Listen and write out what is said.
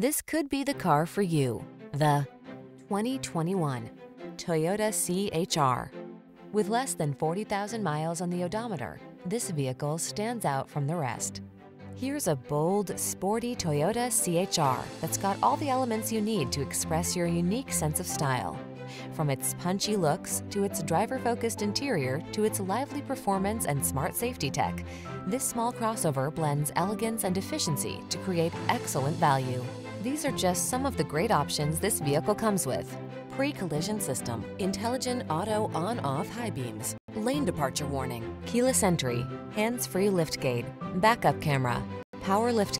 This could be the car for you. The 2021 Toyota C-HR. With less than 40,000 miles on the odometer, this vehicle stands out from the rest. Here's a bold, sporty Toyota C-HR that's got all the elements you need to express your unique sense of style. From its punchy looks, to its driver-focused interior, to its lively performance and smart safety tech, this small crossover blends elegance and efficiency to create excellent value. These are just some of the great options this vehicle comes with: pre-collision system, intelligent auto on-off high beams, lane departure warning, keyless entry, hands-free liftgate, backup camera, power lift.